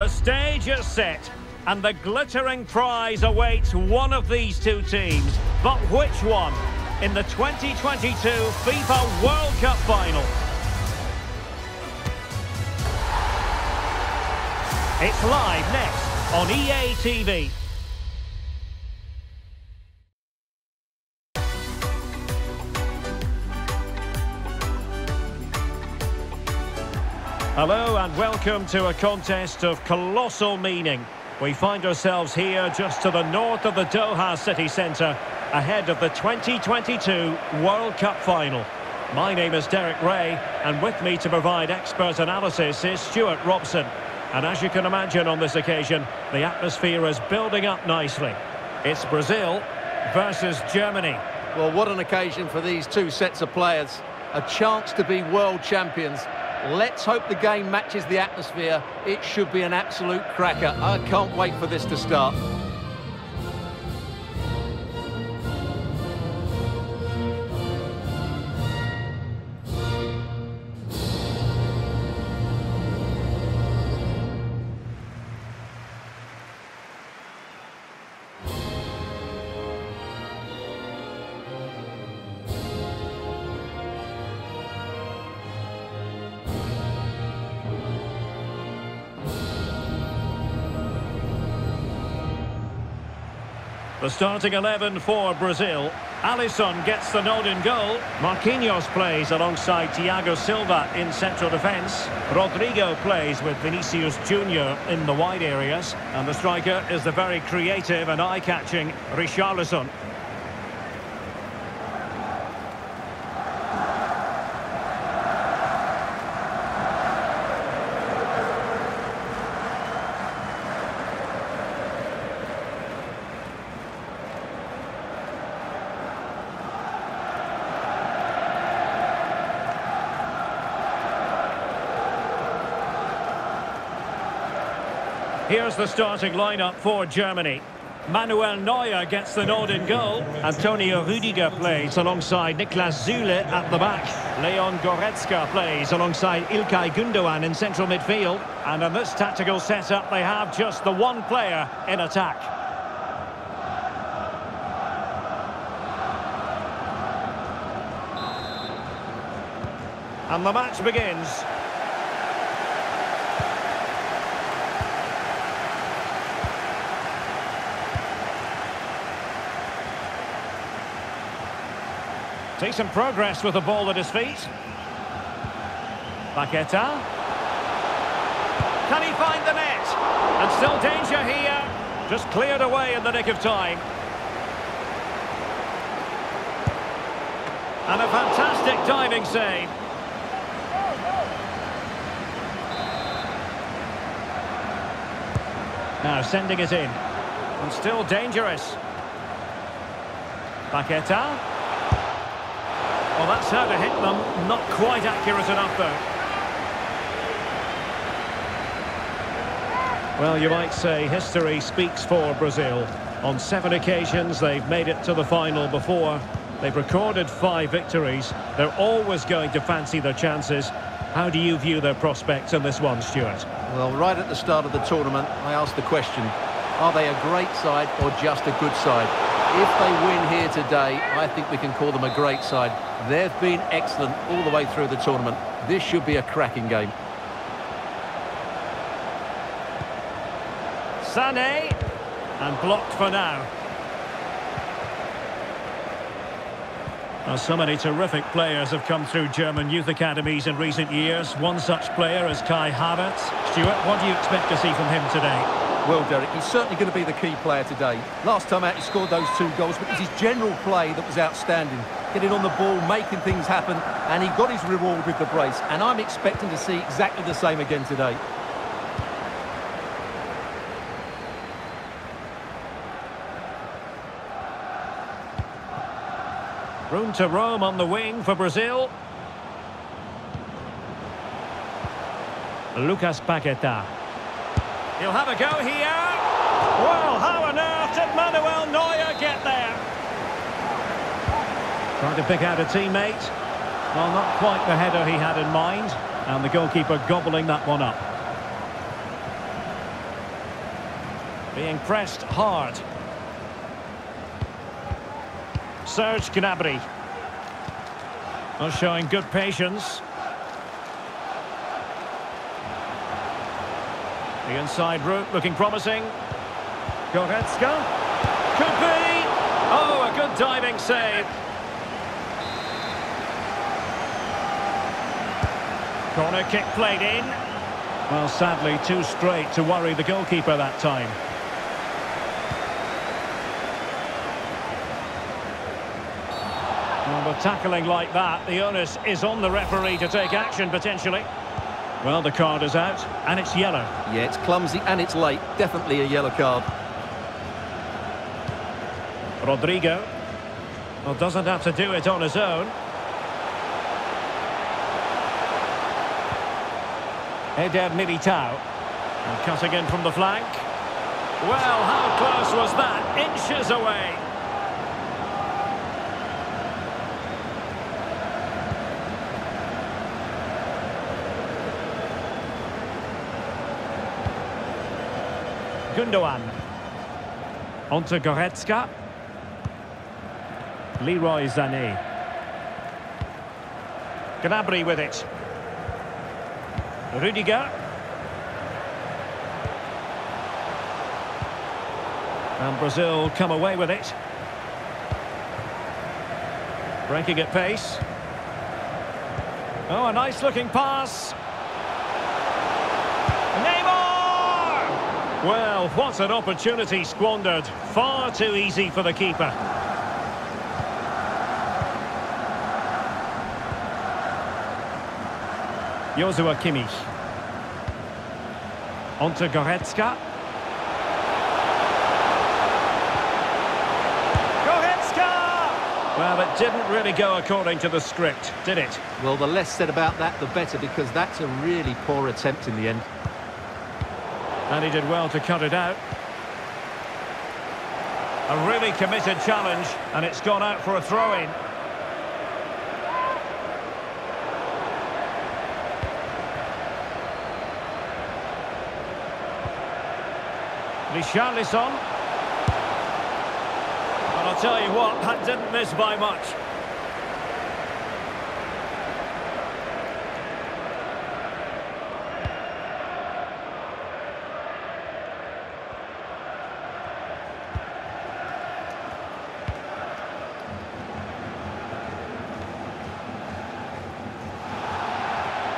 The stage is set, and the glittering prize awaits one of these two teams. But which one? In the 2022 FIFA World Cup final. It's live next on EA TV. Hello and welcome to a contest of colossal meaning. We find ourselves here just to the north of the Doha city centre, ahead of the 2022 World Cup final. My name is Derek Ray, and with me to provide expert analysis is Stuart Robson. And as you can imagine on this occasion, the atmosphere is building up nicely. It's Brazil versus Germany. Well, what an occasion for these two sets of players. A chance to be world champions. Let's hope the game matches the atmosphere. It should be an absolute cracker. I can't wait for this to start. The starting 11 for Brazil. Alisson gets the nod in goal. Marquinhos plays alongside Thiago Silva in central defence. Rodrigo plays with Vinicius Junior in the wide areas. And the striker is the very creative and eye-catching Richarlison. Here's the starting lineup for Germany. Manuel Neuer gets the nod in goal. Antonio Rudiger plays alongside Niklas Süle at the back. Leon Goretzka plays alongside Ilkay Gundogan in central midfield. And in this tactical setup, they have just the one player in attack. And the match begins. Decent progress with the ball at his feet. Paquetá. Can he find the net? And still danger here. Just cleared away in the nick of time. And a fantastic diving save. Now sending it in. And still dangerous. Paquetá. Well, that's how to hit them. Not quite accurate enough, though. Well, you might say history speaks for Brazil. On 7 occasions, they've made it to the final before. They've recorded 5 victories. They're always going to fancy their chances. How do you view their prospects in this one, Stuart? Well, right at the start of the tournament, I asked the question, are they a great side or just a good side? If they win here today, I think we can call them a great side. They've been excellent all the way through the tournament. This should be a cracking game. Sané, and blocked for now. Well, so many terrific players have come through German youth academies in recent years. One such player is Kai Havertz. Stuart, what do you expect to see from him today? Well, Derek, he's certainly going to be the key player today. Last time out, he scored those 2 goals, but it was his general play that was outstanding. Getting on the ball, making things happen, and he got his reward with the brace. And I'm expecting to see exactly the same again today. Room to roam on the wing for Brazil. Lucas Paquetá. He'll have a go here. Well, how on earth did Manuel Neuer get there? Trying to pick out a teammate. Well, not quite the header he had in mind. And the goalkeeper gobbling that one up. being pressed hard. Serge Gnabry. Not showing good patience. The inside route looking promising. Goretzka. Could be. Oh, a good diving save. Corner kick played in. Well, sadly, too straight to worry the goalkeeper that time. Well, with tackling like that, the onus is on the referee to take action, potentially. Well, the card is out, and it's yellow. Yeah, it's clumsy and it's late. Definitely a yellow card. Rodrigo. Well, doesn't have to do it on his own. Eder Militao. And cutting in from the flank. Well, how close was that? Inches away. Gundogan. Onto Goretzka. Leroy Sané. Gnabry with it. Rudiger. And Brazil come away with it. Breaking at pace. Oh, a nice looking pass. Neymar! Well, what an opportunity squandered. Far too easy for the keeper. Joshua Kimmich. Onto Goretzka. Goretzka! Well, it didn't really go according to the script, did it? Well, the less said about that, the better, because that's a really poor attempt in the end. And he did well to cut it out. A really committed challenge, and it's gone out for a throw-in. Richarlison. And I'll tell you what, that didn't miss by much.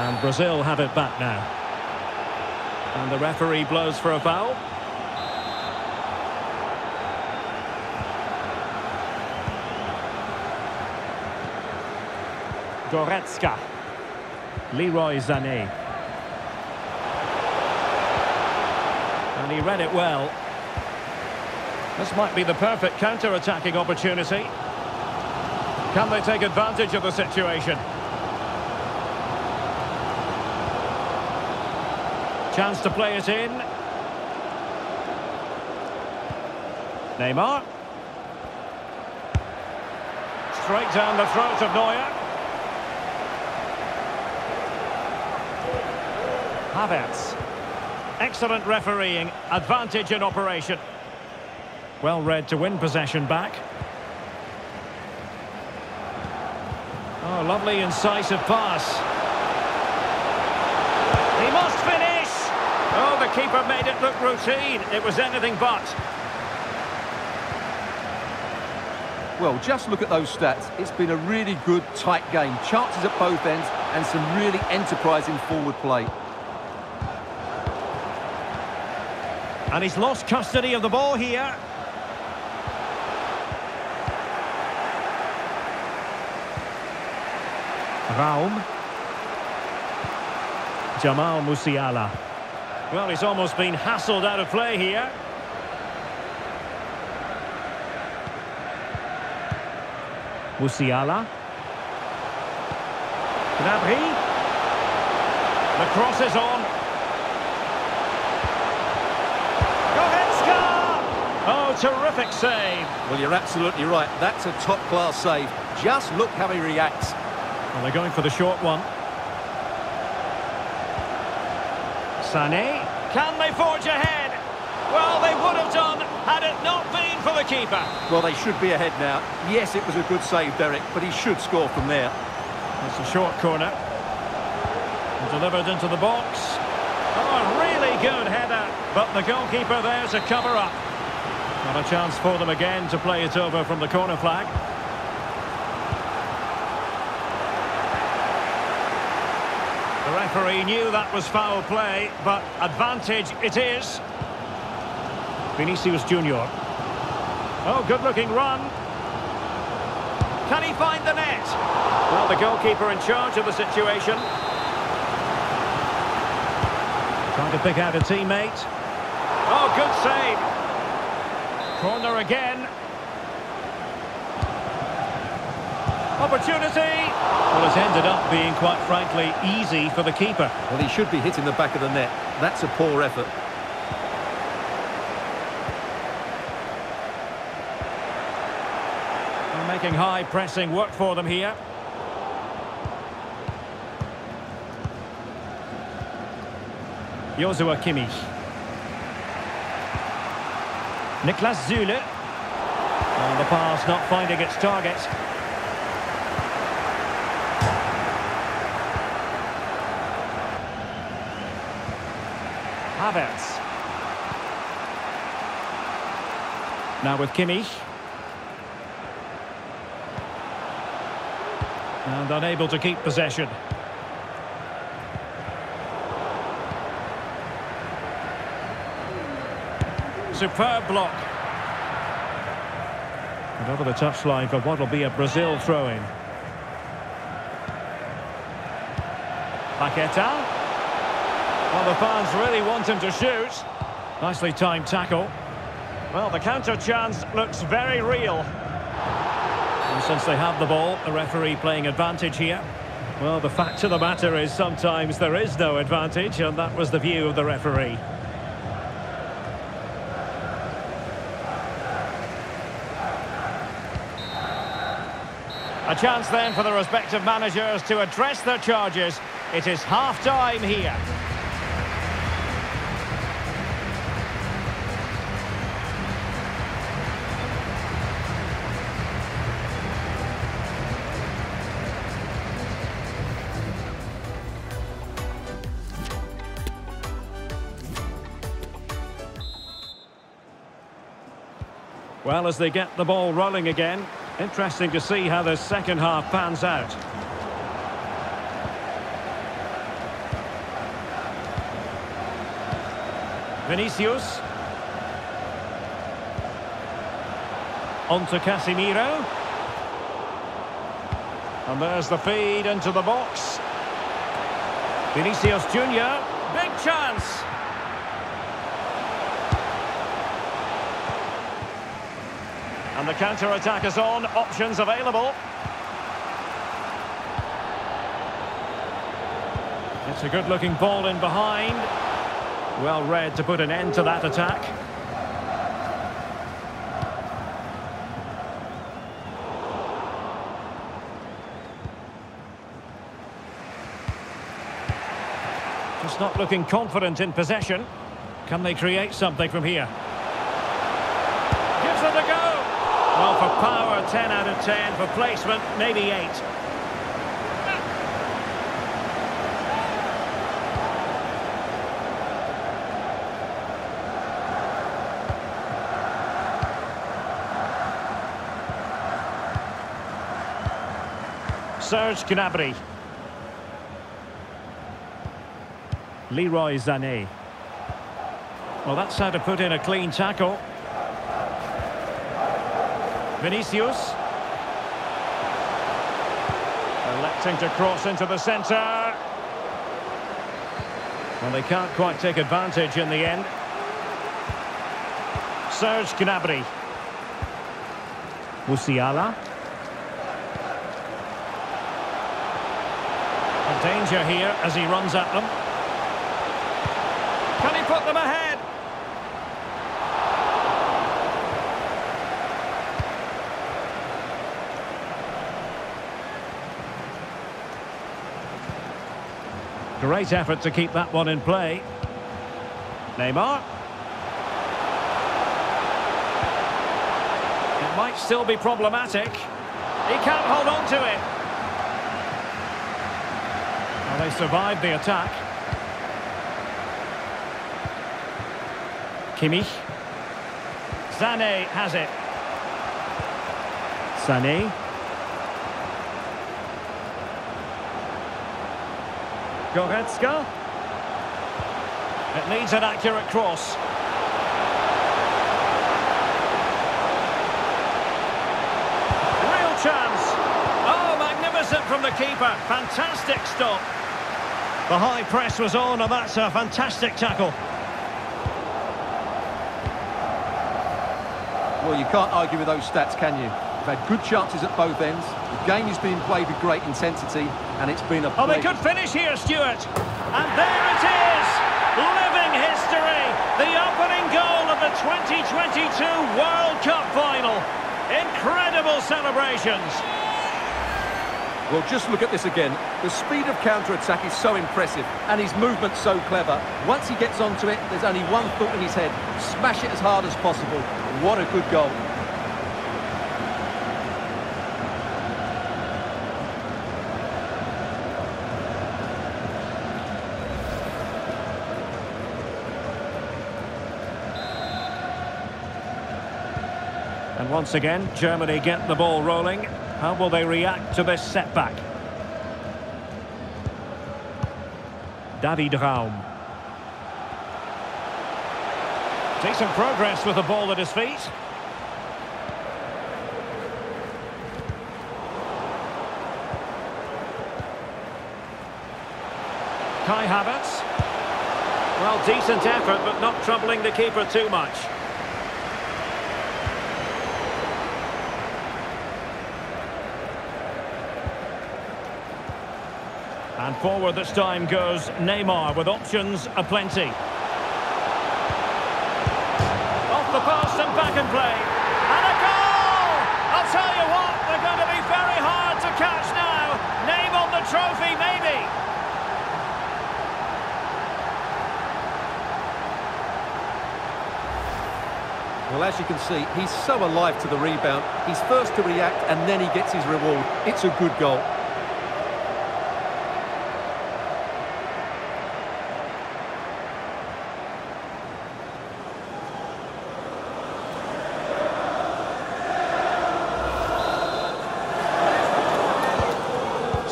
And Brazil have it back now. And the referee blows for a foul. Goretzka. Leroy Sané. And he read it well. This might be the perfect counter-attacking opportunity. Can they take advantage of the situation? Chance to play it in. Neymar. Straight down the throat of Neuer. Havertz. Excellent refereeing. Advantage in operation. Well read to win possession back. Oh, lovely incisive pass. He must finish! Oh, the keeper made it look routine. It was anything but. Well, just look at those stats. It's been a really good, tight game. Chances at both ends and some really enterprising forward play. And he's lost custody of the ball here. Raum. Jamal Musiala. Well, he's almost been hassled out of play here. Musiala. Gnabry. The cross is on. Oh, terrific save. Well, you're absolutely right. That's a top-class save. Just look how he reacts. Well, they're going for the short one. Sané. Can they forge ahead? Well, they would have had it not been for the keeper. Well, they should be ahead now. Yes, it was a good save, Derek, but he should score from there. It's a short corner. Delivered into the box. Oh, a really good header, but the goalkeeper there to cover up. Not a chance for them again to play it over from the corner flag. The referee knew that was foul play, but advantage it is. Vinicius Junior. Oh, good looking run. Can he find the net? Well, the goalkeeper in charge of the situation. Trying to pick out a teammate. Oh, good save. Corner again. Opportunity. Well, it's ended up being, quite frankly, easy for the keeper. Well, he should be hitting the back of the net. That's a poor effort. They're making high pressing work for them here. Joshua Kimmich. Niklas Süle. And the pass not finding its target. Havertz. Now with Kimmich. And unable to keep possession. Superb block. And over the touchline for what will be a Brazil throw-in. Paquetá. Well, the fans really want him to shoot. Nicely timed tackle. Well, the counter chance looks very real. And since they have the ball, the referee playing advantage here. Well, the fact of the matter is sometimes there is no advantage, and that was the view of the referee. A chance then for the respective managers to address their charges. It is half-time here. Well, as they get the ball rolling again, interesting to see how the second half pans out. Vinicius. On to Casemiro. And there's the feed into the box. Vinicius Junior. Big chance. And the counter-attack is on, options available. It's a good-looking ball in behind. Well read to put an end to that attack. Just not looking confident in possession. Can they create something from here? Gives it a go! Well, for power, 10 out of 10. For placement, maybe 8. Serge Gnabry. Leroy Sané. Well, that's how to put in a clean tackle. Vinicius. Electing to cross into the centre. Well, they can't quite take advantage in the end. Serge Gnabry. Musiala. A danger here as he runs at them. Can he put them ahead? Great effort to keep that one in play. Neymar. might still be problematic. He can't hold on to it. Well, they survived the attack. Kimmich. Sané has it. Sané. Goretzka. It needs an accurate cross. Real chance. Oh, magnificent from the keeper. Fantastic stop. The high press was on, and that's a fantastic tackle. Well, you can't argue with those stats, can you? They've had good chances at both ends. The game is being played with great intensity, and it's been a... Oh, they could finish here, Stuart. And there it is! Living history! The opening goal of the 2022 World Cup final. Incredible celebrations. Well, just look at this again. The speed of counter-attack is so impressive, and his movement so clever. Once he gets onto it, there's only one thought in his head. Smash it as hard as possible. What a good goal. And once again, Germany get the ball rolling. How will they react to this setback? David Raum. Decent progress with the ball at his feet. Kai Havertz. Well, decent effort, but not troubling the keeper too much. And forward this time goes Neymar, with options aplenty. Off the pass and back and play. And a goal! I'll tell you what, they're going to be very hard to catch now. Name on the trophy, maybe. Well, as you can see, he's so alive to the rebound. He's first to react, and then he gets his reward. It's a good goal.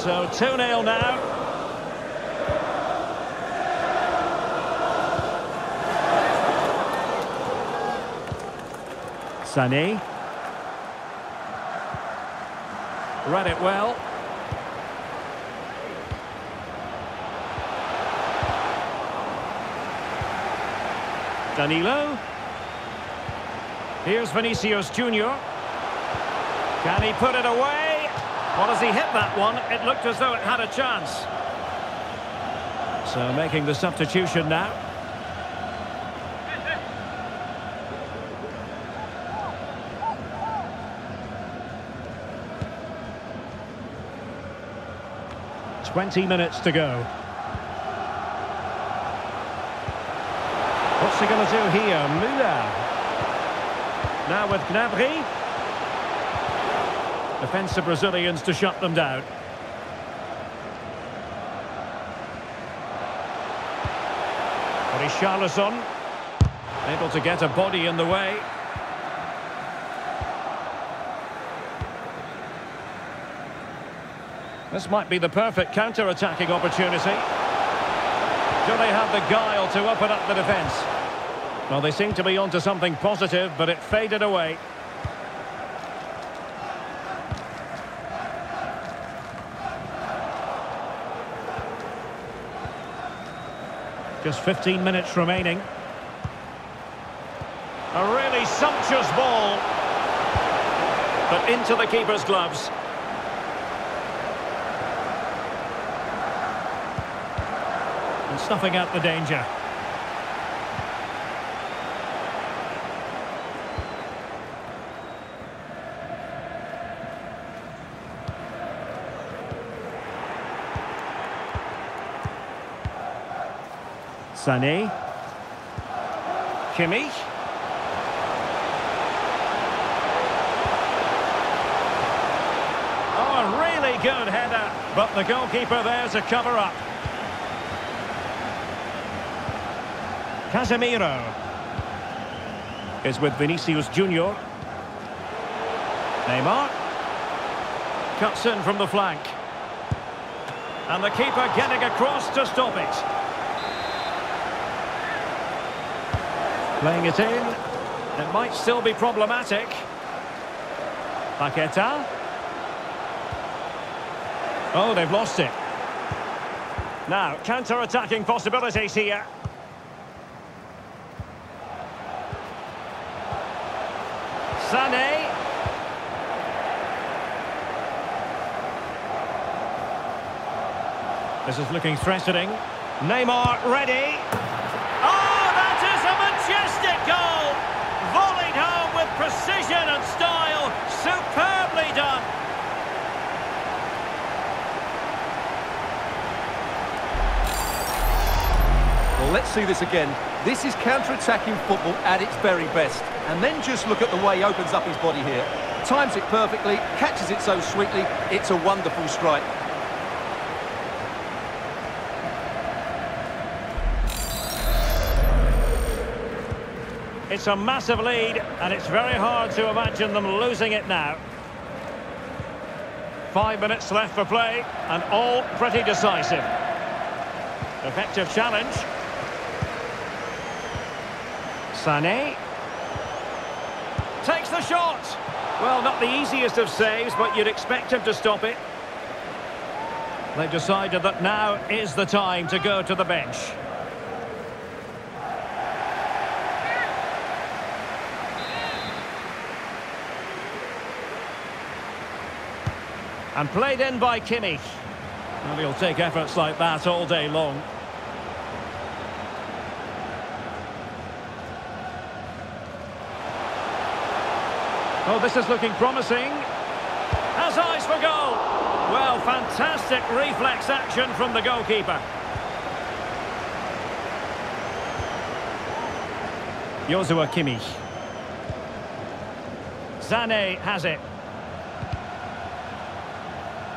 So 2-0 now. Sané. Read it well. Danilo. Here's Vinicius Junior. Can he put it away? Well, as he hit that one, it looked as though it had a chance. So making the substitution now. Twenty minutes to go. What's he going to do here? Müller. Now with Gnabry. Defensive Brazilians to shut them down. Richarlison able to get a body in the way. This might be the perfect counter-attacking opportunity. Do they have the guile to open up the defence? Well, they seem to be onto something positive, but it faded away. Just 15 minutes remaining. A really sumptuous ball, but into the keeper's gloves. And snuffing out the danger. Sané. Kimmich. a really good header, but the goalkeeper there to cover up. Casemiro is with Vinicius Junior. Neymar cuts in from the flank. And the keeper getting across to stop it. Playing it in. It might still be problematic. Paquetá. Oh, they've lost it. Now, counter-attacking possibilities here. Sané. This is looking threatening. Neymar ready. Oh, that is a majestic goal! Volleyed home with precision and style. Superbly done. Well, let's see this again. This is counter-attacking football at its very best. And then just look at the way he opens up his body here. Times it perfectly, catches it so sweetly. It's a wonderful strike. It's a massive lead, and it's very hard to imagine them losing it now. 5 minutes left for play, and all pretty decisive. Effective challenge. Sané takes the shot. Well, not the easiest of saves, but you'd expect him to stop it. They've decided that now is the time to go to the bench. And played in by Kimmich. And he'll take efforts like that all day long. Oh, this is looking promising. Has eyes for goal. Well, fantastic reflex action from the goalkeeper. Joshua Kimmich. Sané has it.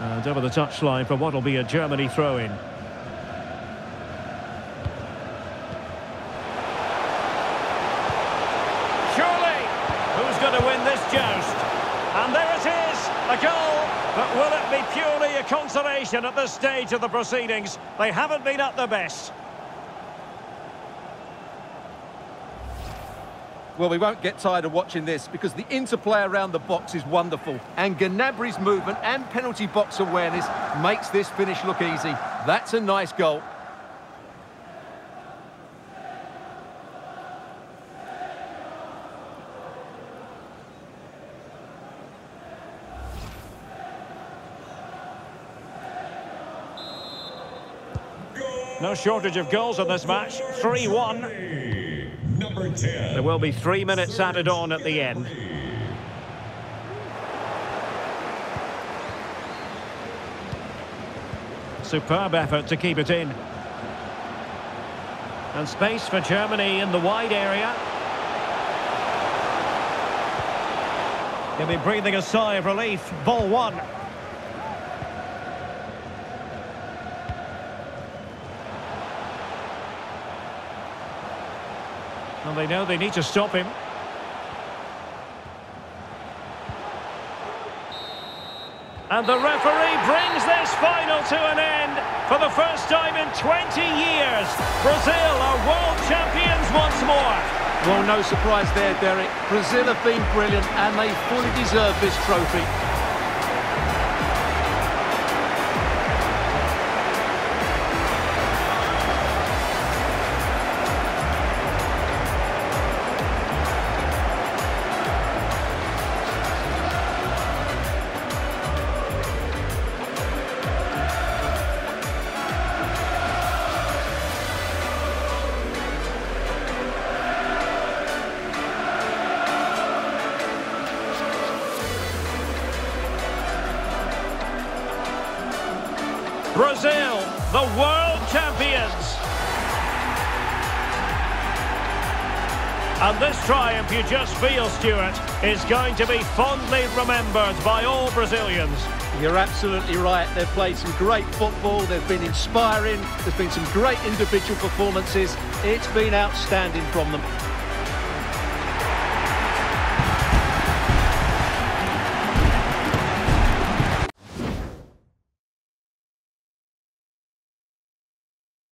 And over the touchline for what will be a Germany throw-in. Surely, who's going to win this joust? And there it is, a goal. But will it be purely a consolation at this stage of the proceedings? They haven't been at their best. Well, we won't get tired of watching this because the interplay around the box is wonderful. And Gnabry's movement and penalty box awareness makes this finish look easy. That's a nice goal. No shortage of goals in this match. 3-1. There will be 3 minutes added on at the end. Superb effort to keep it in. And space for Germany in the wide area. He'll be breathing a sigh of relief. Ball one. And they know they need to stop him. And the referee brings this final to an end. For the first time in 20 years, Brazil are world champions once more. Well, no surprise there, Derek. Brazil have been brilliant and they fully deserve this trophy. Brazil, the world champions. And this triumph, you just feel, Stuart, is going to be fondly remembered by all Brazilians. You're absolutely right. They've played some great football. They've been inspiring. There's been some great individual performances. It's been outstanding from them.